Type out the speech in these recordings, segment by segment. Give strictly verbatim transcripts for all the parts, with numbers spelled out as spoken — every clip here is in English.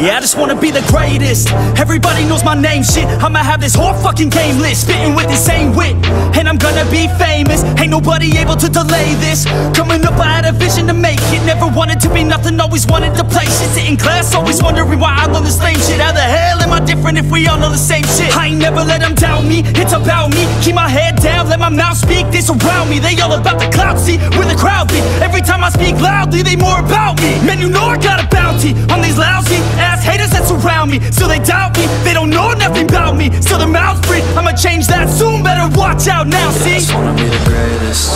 Yeah, I just wanna be the greatest. Everybody knows my name, shit. I'ma have this whole fucking game list, spitting with the same wit, and I'm gonna be famous. Ain't nobody able to delay this. Coming up, I had a vision to make it. Never wanted to be nothing, always wanted to play shit. Sitting class, always wondering why I love this lame shit. How the hell am I different if we all know the same shit? I ain't never let them doubt me, it's about me. Keep my head down, let my mouth speak. They surround me, they all about the clout, see, where the crowd be. Every time I speak loudly, they more about me. Man, you know I got a bounty on these lousy ass haters that surround me. So they doubt me, they don't know nothing about me. So their mouths free, I'ma change that soon, better watch out now, see? Yeah, I just wanna be the greatest,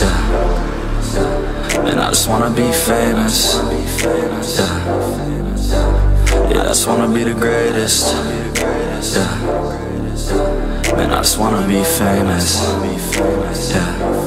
yeah. And I just wanna be famous, yeah. Yeah, I just wanna be the greatest, yeah. Man, I just wanna be famous, yeah.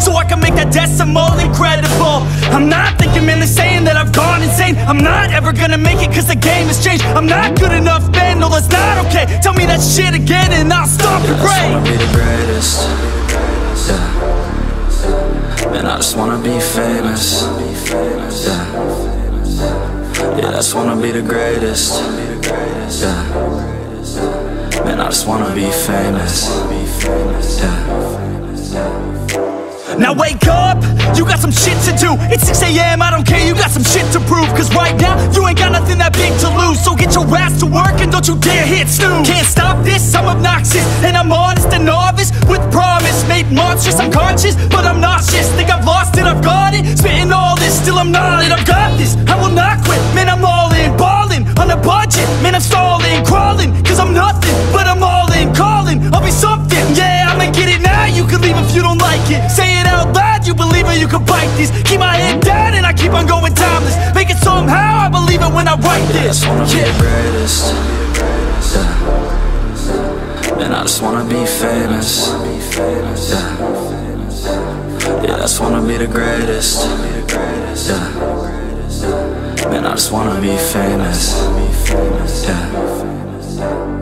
so I can make that decimal incredible. I'm not thinking, man, they're saying that I've gone insane. I'm not ever gonna make it cause the game has changed. I'm not good enough, man, no, that's not okay. Tell me that shit again and I'll stop and pray. Yeah, I just wanna be the greatest, yeah. Man, I just wanna be famous, yeah. Yeah, I just wanna be the greatest, yeah. Man, I just wanna be famous, yeah. Now wake up, you got some shit to do. It's six A M, I don't care, you got some shit to prove. Cause right now, you ain't got nothing that big to lose. So get your ass to work and don't you dare hit snooze. Can't stop this, I'm obnoxious, and I'm honest and novice. With promise, made monstrous, I'm conscious, but I'm nauseous. Think I've lost it, I've got it, spitting all this. Still I'm not it, I've got this, I will not quit. Man, I'm all in, ballin', on a budget. Man, I'm stalling, crawling, cause I'm nothing. But I'm all in, calling, I'll be something. Yeah, I'ma get it now, you can leave if you don't like it. Say it out loud, you believe it, you can bite this. Keep my head down and I keep on going timeless. Make it somehow, I believe it when I write this. Yeah, I just wanna yeah. be the greatest, yeah. And I just wanna be famous, yeah. Yeah, I just wanna be the greatest, yeah. Man, I just wanna be famous, yeah.